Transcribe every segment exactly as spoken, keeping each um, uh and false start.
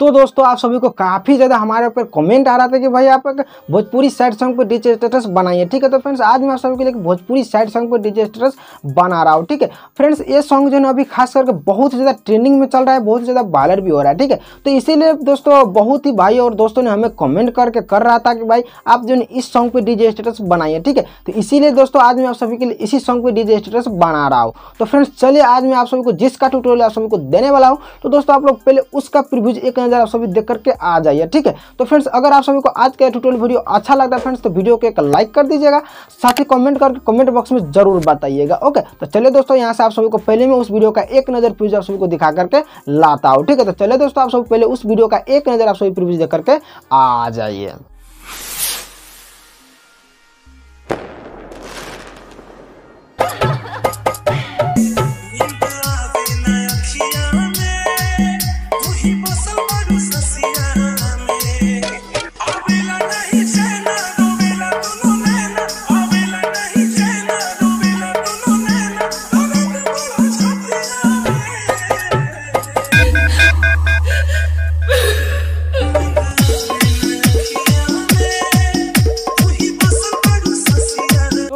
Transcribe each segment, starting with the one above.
तो दोस्तों आप सभी को काफ़ी ज़्यादा हमारे ऊपर कमेंट आ रहा था कि भाई आप भोजपुरी सैड सॉन्ग पर डीजे स्टेटस बनाइए। ठीक है, तो फ्रेंड्स आज मैं आप सभी के लिए भोजपुरी सैड सॉन्ग पर डीजे स्टेटस बना रहा हूँ। ठीक है फ्रेंड्स, ये सॉन्ग जो है अभी खास करके बहुत ज़्यादा ट्रेंडिंग में चल रहा है, बहुत ज़्यादा वायरल भी हो रहा है। ठीक है, तो इसीलिए दोस्तों बहुत ही भाई और दोस्तों ने हमें कमेंट करके कर रहा था कि भाई आप जो इस सॉन्ग पर डीजे स्टेटस बनाइए। ठीक है, तो इसीलिए दोस्तों आज मैं आप सभी के लिए इसी सॉन्ग पर डीजे स्टेटस बना रहा हूँ। तो फ्रेंड्स चलिए आज मैं आप सभी को जिसका ट्यूटोरियल आप सभी को देने वाला हूँ, तो दोस्तों आप लोग पहले उसका प्रीव्यू एक नजर आप सभी देख करके आ जाइए। ठीक है, तो फ्रेंड्स अगर आप सभी को आज का ट्यूटोरियल वीडियो अच्छा लगता है फ्रेंड्स, तो वीडियो को एक लाइक कर दीजिएगा, साथ ही कमेंट करके कमेंट बॉक्स में जरूर बताइएगा। ओके, तो चलिए दोस्तों यहाँ से आप सभी को पहले मैं उस वीडियो का एक नजर प्रीव्यू आप सभी को दिखा करके लाता हूँ। ठीक है, तो चलिए दोस्तों आप सभी पहले उस वीडियो का एक नजर आप सभी प्रीव्यू देख करके आ जाइए।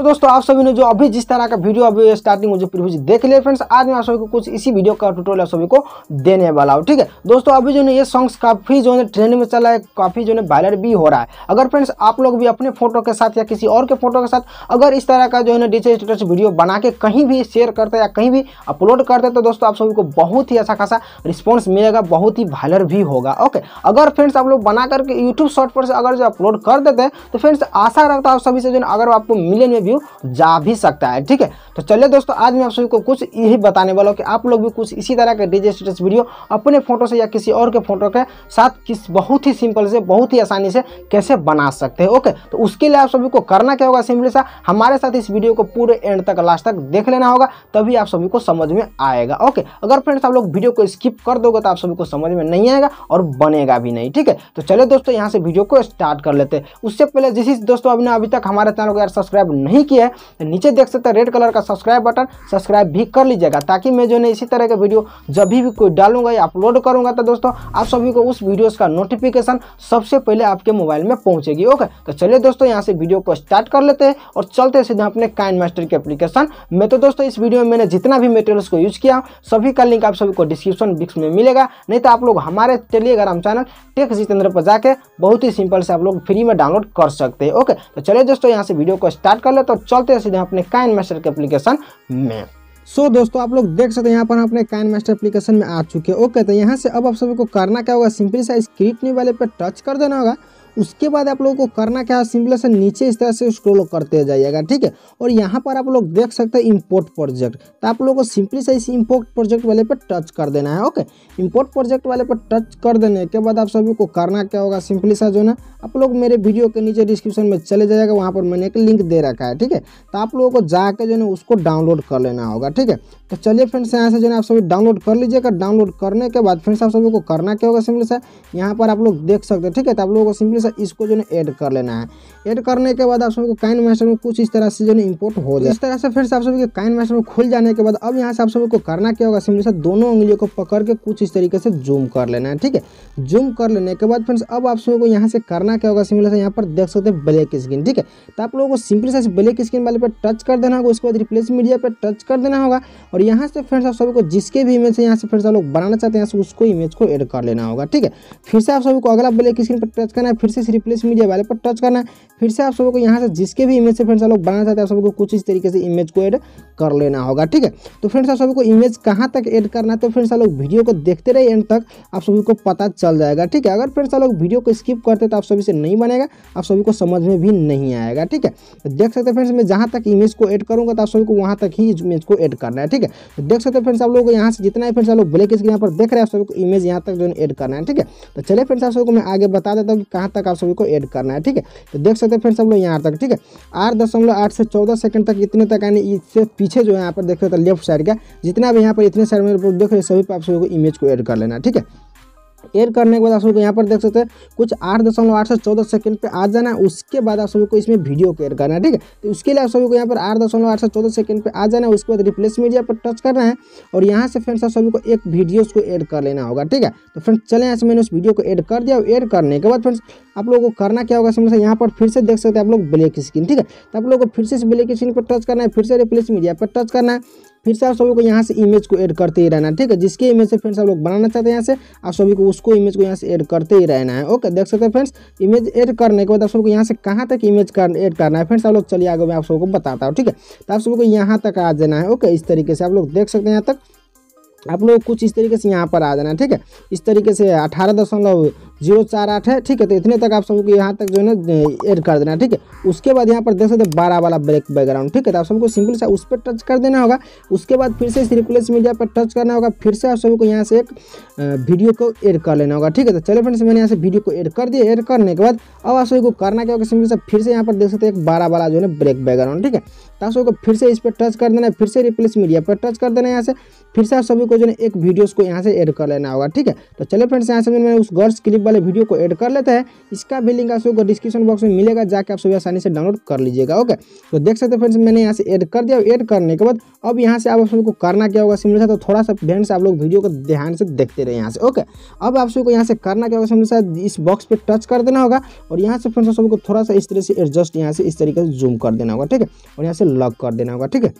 दोस्तों आप सभी ने जो अभी जिस तरह का वीडियो अभी स्टार्टिंग में जो प्रीव्यू देख लिया फ्रेंड्स, आज मैं आप सभी को कुछ इसी वीडियो का ट्यूटोरियल आप सभी को देने वाला हूँ। ठीक है दोस्तों, अभी जो है ये सॉन्ग्स काफ़ी जो है ट्रेंड में चला है, काफ़ी जो है वायरल भी हो रहा है। अगर फ्रेंड्स आप लोग भी अपने फोटो के साथ या किसी और के फोटो के साथ अगर इस तरह का जो है डीजे स्टेटस वीडियो बना के कहीं भी शेयर करते या कहीं भी अपलोड करते तो दोस्तों आप सभी को बहुत ही अच्छा खासा रिस्पॉन्स मिलेगा, बहुत ही वायरल भी होगा। ओके, अगर फ्रेंड्स आप लोग बना करके यूट्यूब शॉर्ट पर अगर जो अपलोड कर देते तो फ्रेंड्स आशा रखता है आप सभी से जो अगर आपको मिलियन में जा भी सकता है। ठीक है, तो चलिए दोस्तों आज मैं आप सभी को कुछ यही बताने वाला हूँ कि आप लोग भी कुछ इसी तरह के डीजे स्टेटस वीडियो अपने फोटो से या किसी और के फोटो के साथ किस बहुत ही सिंपल से बहुत ही आसानी से कैसे बना सकते हैं। ओके, तो उसके लिए आप सभी को करना क्या होगा, सिंपली सा हमारे साथ इस वीडियो को पूरे एंड तक लास्ट तक देख लेना होगा, तभी आप सभी को समझ में आएगा। ओके, अगर फ्रेंड्स आप लोग वीडियो को स्किप कर दोगे तो आप सभी को समझ में नहीं आएगा और बनेगा भी नहीं। ठीक है, तो चलिए दोस्तों यहाँ से वीडियो को स्टार्ट कर लेते हैं। उससे पहले जिस दोस्तों आपने अभी तक हमारे चैनल को यार सब्सक्राइब नहीं किया है तो नीचे देख सकते हैं रेड कलर का सब्सक्राइब बटन, सब्सक्राइब भी कर लीजिएगा, ताकि मैं जो है इसी तरह का वीडियो जब भी कोई डालूंगा या अपलोड करूंगा तो दोस्तों आप सभी को उस वीडियोस का नोटिफिकेशन सबसे पहले आपके मोबाइल में पहुंचेगी। ओके, तो चलिए दोस्तों यहाँ से वीडियो को स्टार्ट कर लेते हैं और चलते हैं सीधा अपने काइनमास्टर के एप्लीकेशन में। तो दोस्तों इस वीडियो में मैंने जितना भी मटेरियल्स को यूज किया सभी का लिंक आप सभी को डिस्क्रिप्शन बॉक्स में मिलेगा, नहीं तो आप लोग हमारे टेलीग्राम चैनल टेक जितेंद्र पर जाकर बहुत ही सिंपल से आप लोग फ्री में डाउनलोड कर सकते हैं। ओके, तो चलिए दोस्तों यहाँ से वीडियो को स्टार्ट कर लेते हैं और चलते हैं सीधे अपने काइनमास्टर के एप्लीकेशन में। सो so, दोस्तों आप लोग देख सकते हैं यहाँ पर अपने काइनमास्टर एप्लीकेशन में आ चुके हैं। ओके, तो यहाँ से अब आप सभी को करना क्या होगा, सिंपली सा इस क्रिएट न्यू वाले पर टच कर देना होगा। उसके बाद आप लोगों को करना क्या है, सिंपल से नीचे इस तरह से स्क्रॉल करते जाइएगा। ठीक है, और यहाँ पर आप लोग देख सकते हैं इंपोर्ट प्रोजेक्ट, तो आप लोगों को सिंपली से इस इंपोर्ट प्रोजेक्ट वाले पर टच कर देना है। ओके, इंपोर्ट प्रोजेक्ट वाले पर टच कर देने के बाद आप सभी को करना क्या होगा, सिंपली सा जो है ना आप लोग मेरे वीडियो के नीचे डिस्क्रिप्शन में चले जाएगा, वहाँ पर मैंने एक लिंक दे रखा है। ठीक है, तो आप लोगों को जाकर जो है ना उसको डाउनलोड कर लेना होगा। ठीक है, तो चलिए फ्रेंड्स यहाँ से जो है आप सभी डाउनलोड कर लीजिएगा। डाउनलोड करने के बाद फ्रेंड्स आप सभी को करना क्या होगा, सिंपली सा यहाँ पर आप लोग देख सकते हैं। ठीक है, तो आप लोगों को सिंपली इसको जो है ऐड कर लेना है। ऐड करने के बाद आप सभी को काइनमास्टर में कुछ इस तरह से जो है इंपोर्ट हो जाए। इस तरह से फ्रेंड्स आप सभी के काइनमास्टर में खुल जाने के बाद अब यहाँ से आप सभी को करना क्या होगा, सिंपली से दोनों उंगलियों को पकड़ के कुछ इस तरीके से जूम कर लेना है। ठीक है, जूम कर लेने के बाद फ्रेंड्स अब आप सभी को यहाँ से करना क्या होगा, सिंपली से यहाँ पर देख सकते हैं ब्लैक स्क्रीन। ठीक है, तो आप लोगों को सिंपली से ब्लैक स्क्रीन वाले पर टच कर देना होगा। उसके बाद रिप्लेस मीडिया पर टच कर देना होगा और यहाँ से फ्रेंड्स आप सभी को जिसके भी इमेज से यहाँ से फ्रेंड्स आप लोग बनाना चाहते हैं उसको इमेज को एड कर लेना होगा। ठीक है, फिर से आप सभी को अगला ब्लैक स्क्रीन पर टच करना है, फिर से रिप्लेस मीडिया वाले पर टच करना है, फिर से आप सबको को यहाँ से जिसके भी इमेज से फ्रेंड्स आप लोग बनाना चाहते हैं आप सबको कुछ इस तरीके से इमेज को ऐड कर लेना होगा। ठीक है, तो फ्रेंड्स आप सबको इमेज कहाँ तक ऐड करना है तो फ्रेंड्स आप लोग वीडियो को देखते रहिए, एंड तक आप सभी को पता चल जाएगा। ठीक है, अगर फ्रेंड्स आप लोग वीडियो को स्किप करते तो आप सभी से नहीं बनेगा, आप सभी को समझ में भी नहीं आएगा। ठीक है, देख सकते फ्रेंड्स मैं जहाँ तक इमेज को ऐड करूँगा तो आप सभी को वहाँ तक ही इमेज को ऐड करना है। ठीक है, तो देख सकते फ्रेंड्स आप लोग यहाँ से जितना फ्रेंड्स आप लोग ब्लैक स्क्रीन पर देख रहे हैं आप सभी को इमेज यहाँ तक जो है ऐड करना है। ठीक है, तो चले फ्रेंड्स आप सबको मैं आगे बता देता हूँ कि कहाँ तक आप सभी को ऐड करना है। ठीक है, तो देख सकते हैं फ्रेंड्स आप लोग यहाँ तक। ठीक है, आठ दशमलव आठ से चौदह सेकंड तक इतने तक, यानी इससे पीछे जो है यहाँ पर देख सकते हैं लेफ्ट साइड का जितना भी यहाँ पर इतने साइड में देख रहे हैं सभी पर आप सभी को इमेज को ऐड कर लेना। ठीक है, एड करने के बाद आप सबको यहाँ पर देख सकते हैं कुछ आठ दशमलव आठ से चौदह सेकंड पे आ जाना है। उसके बाद आप सभी को इसमें वीडियो को एड करना है, ठीक है। तो उसके लिए आप सभी को यहाँ पर आठ दशमलव आठ से चौदह सेकंड पे आ जाना है। उसके बाद रिप्लेस मीडिया पर टच करना है और यहाँ से फ्रेंड्स आप सभी को एक वीडियोस को एड कर लेना होगा, ठीक है। तो फ्रेंड्स चले यहाँ से मैंने उस वीडियो को एड कर दिया और एड करने के बाद फ्रेंड्स आप लोगों को करना क्या होगा, समझ यहाँ पर फिर से देख सकते हैं आप लोग ब्लैक स्क्रीन, ठीक है। तो आप लोगों को फिर से इस ब्लैक स्क्रीन पर टच करना है, फिर से रिप्लेस मीडिया पर टच करना है, फिर से आप सभी को यहाँ से इमेज को ऐड करते ही रहना, ठीक है। जिसके इमेज से फ्रेंड्स आप लोग बनाना चाहते हैं यहाँ से आप सभी को उसको इमेज को यहाँ से ऐड करते ही रहना है। ओके, देख सकते हैं फ्रेंड्स इमेज ऐड करने के बाद आप सबको यहाँ से कहाँ तक इमेज कर ऐड करना है फ्रेंड्स आप लोग चलिए आगे मैं आप सबको बताता हूँ, ठीक है। तो आप सबको यहाँ तक आ जाना है। ओके, इस तरीके से आप लोग देख सकते हैं यहाँ तक आप लोग कुछ इस तरीके से यहाँ पर आ जाना है, ठीक है। इस तरीके से अठारह दशमलव जीरो चार आठ है, ठीक है। तो इतने तक आप सबको यहाँ तक जो है ना ऐड कर देना है, ठीक है। उसके बाद यहाँ पर देख सकते हैं बारह वाला ब्लैक बैकग्राउंड, ठीक है। तो आप सबको सिंपल सा उस पर टच कर देना होगा। उसके बाद फिर से इस रिप्लेस मीडिया पर टच करना होगा, फिर से आप सबको यहाँ से एक वीडियो को ऐड कर लेना होगा, ठीक है। तो चलो फ्रेंड्स मैंने यहाँ से वीडियो को ऐड कर दिया। ऐड करने के बाद अब आप सबको करना क्या होगा, सिंपल सा फिर से यहाँ पर देख सकते हैं एक बारह वाला जो है ना ब्लैक बैकग्राउंड, ठीक है। तो आप सबको फिर से इस पर टच कर देना है, फिर से रिप्लेस मीडिया पर टच कर देना है। यहाँ से फिर से आप सभी को जो है एक वीडियोस को यहाँ से ऐड कर लेना होगा, ठीक है। तो चलिए फ्रेंड्स यहाँ से मैं उस गर्ल्स क्लिप वाले वीडियो को ऐड कर लेता है। इसका भी लिंक आप सबको डिस्क्रिप्शन बॉक्स में मिलेगा, जाके आप सभी आसानी से डाउनलोड कर लीजिएगा। ओके, तो देख सकते हैं फ्रेंड्स मैंने यहाँ से ऐड कर दिया। ऐड करने के बाद अब यहाँ से आप सबको करना क्या होगा सिंपल सा, तो थोड़ा सा फ्रेंड्स आप लोग वीडियो को ध्यान से देखते रहे यहाँ से। ओके, अब आप सबको यहाँ से करना क्या होगा सिंपल सा, इस बॉक्स पर टच कर देना होगा और यहाँ से फ्रेंड्स आप सबको थोड़ा सा इस तरह से एडजस्ट यहाँ से इस तरीके से जूम कर देना होगा, ठीक है। और यहाँ से लॉक कर देना होगा, ठीक है।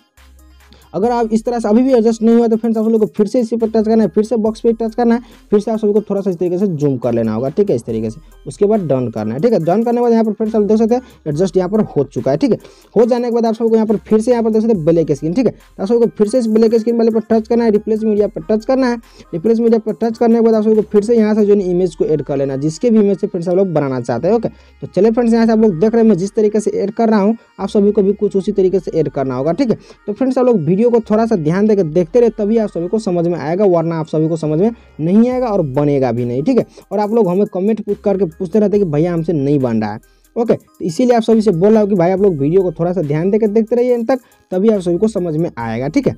अगर आप इस तरह से अभी भी एडजस्ट नहीं हुआ तो फ्रेंड्स आप लोगों को फिर से इसी पर टच करना है, फिर से बॉक्स पे टच करना है, फिर से आप सबको थोड़ा सा इस तरीके से जूम कर लेना होगा, ठीक है। इस तरीके से उसके बाद डन करना है, ठीक है। डन करने के बाद यहाँ पर फ्रेंड्स आप देख सकते हैं एडजस्ट यहाँ पर हो चुका है, ठीक है। हो जाने के बाद आप सबको यहाँ पर फिर से यहाँ पर देख सकते हैं ब्लैक स्क्रीन, ठीक है। आप सबको फिर से इस ब्लैक स्क्रीन वाले पर टच करना है, रिप्लेस मीडिया पर टच करना है। रिप्लेस मीडिया पर टच करने के बाद आप सबको फिर से यहाँ से जो है इमेज को ऐड कर लेना है, जिसके भी इमेज से फ्रेंड्स आप लोग बनाना चाहते हैं। ओके, तो चले फ्रेंड्स यहाँ से आप लोग देख रहे हैं मैं जिस तरीके से ऐड कर रहा हूँ आप सभी को भी कुछ उसी तरीके से ऐड करना होगा, ठीक है। तो फ्रेंड्स आप लोग को थोड़ा सा ध्यान देकर देखते रहे तभी आप सभी को समझ में आएगा, वरना आप सभी को समझ में नहीं आएगा और बनेगा भी नहीं, ठीक है। और आप लोग हमें कमेंट करके पूछते रहते कि भैया हमसे नहीं बन रहा है। ओके, तो इसीलिए आप सभी से बोल रहा हूँ कि भाई आप लोग वीडियो को थोड़ा सा ध्यान देकर देखते रहिए अंत तक, तभी आप सभी को समझ में आएगा, ठीक है।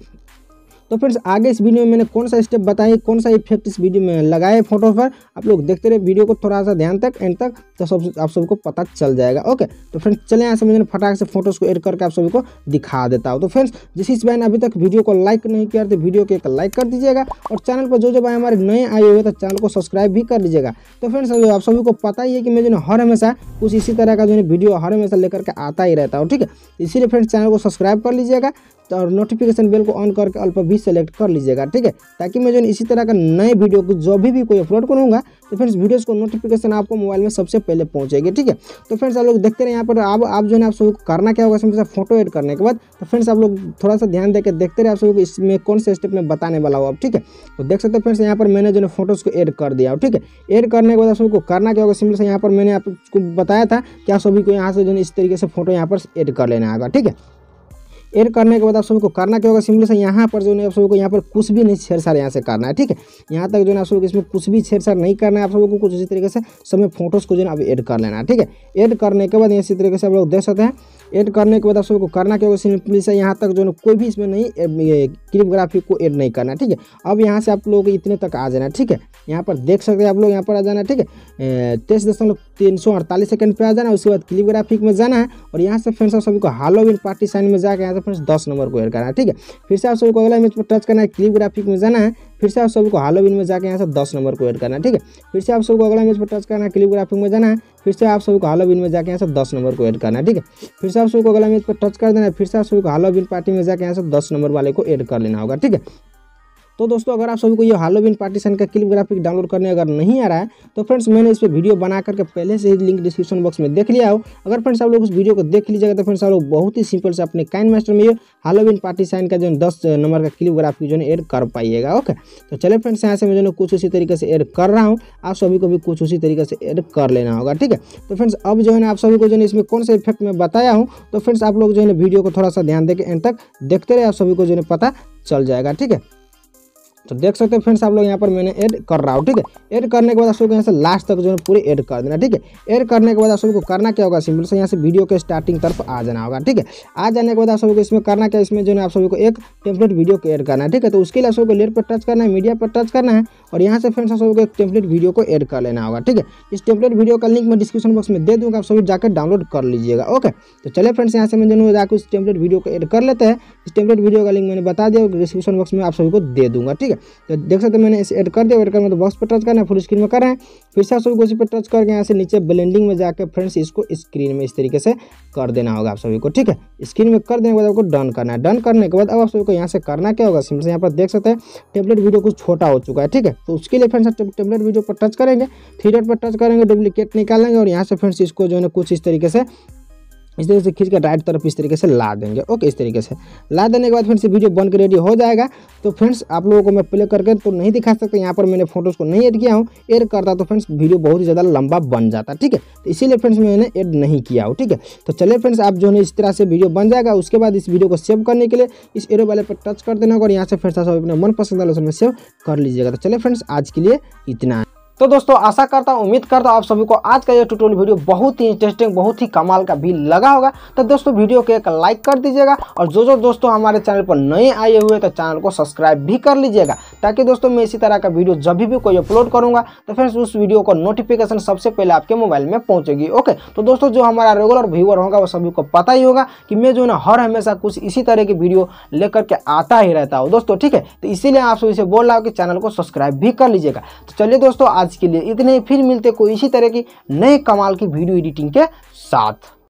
तो फ्रेंड्स आगे इस वीडियो में मैंने कौन सा स्टेप बताया, कौन सा इफेक्ट इस वीडियो में लगाए फोटो पर, आप लोग देखते रहे वीडियो को थोड़ा सा ध्यान तक एंड तक, तो सब आप सबको पता चल जाएगा। ओके, तो फ्रेंड्स चले यहाँ से मैंने फटाक से फोटोज़ को ऐड करके आप सभी को दिखा देता हूँ। तो फ्रेंड्स जिस इस भाई ने अभी तक वीडियो को लाइक नहीं किया तो वीडियो को एक लाइक कर दीजिएगा और चैनल पर जो जो भाई हमारे नए आए हुए तो चैनल को सब्सक्राइब भी कर दीजिएगा। तो फ्रेंड्स आप सभी को पता ही है कि मैं जो हर हमेशा कुछ इसी तरह का जो है वीडियो हर हमेशा लेकर के आता ही रहता हूँ, ठीक है। इसीलिए फ्रेंड्स चैनल को सब्सक्राइब कर लीजिएगा और नोटिफिकेशन बेल को ऑन करके ऑल पर भी सेलेक्ट कर लीजिएगा, ठीक है। ताकि मैं जो इसी तरह का नए वीडियो को जो भी भी कोई अपलोड करूँगा तो फ्रेंड्स वीडियोस को नोटिफिकेशन आपको मोबाइल में सबसे पहले पहुँचेगी, ठीक है। तो फ्रेंड्स आप लोग देखते रहे यहाँ पर आप आप जो है आप सबको करना क्या होगा समझा फोटो एड करने के बाद। तो फ्रेंड्स आप लोग थोड़ा सा ध्यान देकर देखते रहे आप सबको इसमें कौन से स्टेप में बताने वाला हो आप, ठीक है। तो देख सकते हैं फ्रेंड्स यहाँ पर मैंने जो है फोटोज़ को एड कर दिया, ठीक है। एड करने के बाद आप सबको करना क्या होगा सिंपल से यहाँ पर मैंने आपको बताया था कि आप सभी को यहाँ से जो है इस तरीके से फोटो यहाँ पर एड कर लेना होगा, ठीक है। एड करने के बाद आप सबको करना क्या होगा सिंपल से यहाँ पर जो है आप सबको यहाँ पर कुछ भी नहीं छेड़छाड़ यहाँ से करना है, ठीक है। यहाँ तक जो है आप सबको इसमें कुछ भी छेड़छाड़ नहीं करना है, आप सबको कुछ इसी तरीके से सब में फोटोज़ को जो है आप एड कर लेना है, ठीक है। एड करने के बाद इसी तरीके से आप लोग देख सकते हैं ऐड करने के बाद आप सबको करना क्या होगा सिंपली से यहाँ तक जो है कोई भी इसमें नहीं क्लिप ग्राफिक को ऐड नहीं करना, ठीक है। अब यहाँ से आप लोग इतने तक आ जाना, ठीक है। यहाँ पर देख सकते हैं आप लोग यहाँ पर आ जाना, ठीक है। तेईस दशमलव तीन सौ अड़तालीस सेकंड पर आ जाना। उसके बाद क्लिप ग्राफिक में जाना है और यहाँ से फ्रेंड्स आप सभी को हैलोवीन पार्टी साइन में जाकर यहाँ से फ्रेंड्स दस नंबर को ऐड करना है, ठीक है। फिर से आप सबको अगला इमेज पर टच करना है, क्लिप ग्राफिक में जाना है, फिर से आप सबको हैलोवीन में जाकर यहाँ से दस नंबर को ऐड करना है, ठीक है। फिर से आप सबको अगला इमेज पर टच करना है, क्लिप ग्राफिक में जाना है, फिर से आप सबको हैलोवीन में जाकर यहाँ से दस नंबर को ऐड करना है, ठीक है। फिर से आप सबको अगला इमेज पर टच कर देना है, फिर से आप सबको हैलोवीन पार्टी में जाकर यहाँ से दस नंबर वाले को ऐड कर लेना होगा, ठीक है। तो दोस्तों अगर आप सभी को ये हैलोवीन पार्टीशन का क्लिप ग्राफिक डाउनलोड करने अगर नहीं आ रहा है तो फ्रेंड्स मैंने इस पर वीडियो बना करके पहले से ही लिंक डिस्क्रिप्शन बॉक्स में देख लिया हो। अगर फ्रेंड्स आप लोग उस वीडियो को देख लीजिएगा तो फ्रेंड्स आप लोग बहुत ही सिंपल से अपने काइनमास्टर में ये हैलोवीन पार्टीशन का जो दस नंबर का क्लिप ग्राफिक जो है एड कर पाइएगा। ओके, तो चले फ्रेंड्स यहाँ से मैं जो कुछ उसी तरीके से एड कर रहा हूँ, आप सभी को भी कुछ उसी तरीके से एड कर लेना होगा, ठीक है। तो फ्रेंड्स अब जो है आप सभी को जो है इसमें कौन से इफेक्ट में बताया हूँ तो फ्रेंड्स आप लोग जो है वीडियो को थोड़ा सा ध्यान देकर एंड तक देखते रहे, आप सभी को जो है पता चल जाएगा, ठीक है। तो देख सकते हैं फ्रेंड्स आप लोग यहाँ पर मैंने ऐड कर रहा हूँ। ठीक है, ऐड करने के बाद आप सबको यहाँ से लास्ट तक जो है पूरे ऐड कर देना। ठीक है, ऐड करने के बाद आप सबको करना क्या होगा, सिंपल से यहाँ से वीडियो के स्टार्टिंग तरफ आ जाना होगा। ठीक है, आ जाने के बाद आप सबको इसमें करना क्या, इसमें जो है आप सबको एक टेम्पलेट वीडियो को ऐड करना है। ठीक है, तो उसके लिए आप सबको लेयर पर टच करना है, मीडिया पर टच करना है और यहाँ से फ्रेंड्स आप सबको एक टेम्पलेट वीडियो को ऐड कर लेना होगा। ठीक है, इस टेम्पलेट वीडियो का लिंक मैं डिस्क्रिप्शन बॉक्स में दे दूँगा, आप सभी जाकर डाउनलोड कर लीजिएगा। ओके, तो चलिए फ्रेंड्स यहाँ से मैं जो है जाकर उस टेम्पलेट वीडियो को ऐड कर लेते हैं। इस टेम्पलेट वीडियो का लिंक मैंने बता दिया, डिस्क्रिप्शन बॉक्स में आप सभी को दे दूँगा। ठीक है, तो देख सकते हैं मैंने इसे ऐड कर दिया। ऐड करना तो बॉक्स पर टच करना है, फुल स्क्रीन में कर रहे हैं, फिर से आप सबको इसी पर टच करके यहाँ से नीचे ब्लेंडिंग में जाकर फ्रेंड्स इसको स्क्रीन में इस तरीके से कर देना होगा आप सभी को। ठीक है, स्क्रीन में कर देने के बाद आपको डन करना है। डन करने के बाद अब आप सबको यहाँ से करना क्या होगा, सिंपल से यहाँ पर देख सकते हैं टेम्पलेट वीडियो कुछ छोटा हो चुका है। ठीक है, तो उसके लिए फ्रेंड्स टेम्पलेट वीडियो पर टच करेंगे, थ्री डॉट पर टच करेंगे, डुप्लीकेट निकालेंगे और यहाँ से फ्रेंड्स इसको जो है कुछ इस तरीके से इस तरीके से खींच के राइट तरफ इस तरीके से ला देंगे। ओके, इस तरीके से ला देने के बाद फ्रेंड्स वीडियो बन के रेडी हो जाएगा। तो फ्रेंड्स आप लोगों को मैं प्ले करके तो नहीं दिखा सकता, यहाँ पर मैंने फोटोज़ को नहीं ऐड किया हूँ, ऐड करता तो फ्रेंड्स वीडियो बहुत ही ज़्यादा लंबा बन जाता। ठीक है, तो इसीलिए फ्रेंड्स मैंने ऐड नहीं किया हूँ। ठीक है, तो चलिए फ्रेंड्स आप जो है इस तरह से वीडियो बन जाएगा। उसके बाद इस वीडियो को सेव करने के लिए इस एरो वाले पर टच कर देना और यहाँ से फ्रेंड्स आप अपने मनपसंद लोकेशन में सेव कर लीजिएगा। तो चलिए फ्रेंड्स आज के लिए इतना। तो दोस्तों आशा करता हूँ, उम्मीद करता हूँ आप सभी को आज का ये ट्यूटोरियल वीडियो बहुत ही इंटरेस्टिंग, बहुत ही कमाल का भी लगा होगा। तो दोस्तों वीडियो को एक लाइक कर दीजिएगा और जो जो दोस्तों हमारे चैनल पर नए आए हुए तो चैनल को सब्सक्राइब भी कर लीजिएगा, ताकि दोस्तों मैं इसी तरह का वीडियो जब भी कोई अपलोड करूँगा तो फ्रेंड्स उस वीडियो को नोटिफिकेशन सबसे पहले आपके मोबाइल में पहुँचेगी। ओके, तो दोस्तों जो हमारा रेगुलर व्यूअर होगा वो सभी को पता ही होगा कि मैं जो है ना हर हमेशा कुछ इसी तरह की वीडियो लेकर के आता ही रहता हूँ दोस्तों। ठीक है, तो इसीलिए आप सभी से बोल रहा हूँ कि चैनल को सब्सक्राइब भी कर लीजिएगा। तो चलिए दोस्तों आज के लिए इतने, फिर मिलते कोई इसी तरह की नए कमाल की वीडियो एडिटिंग के साथ।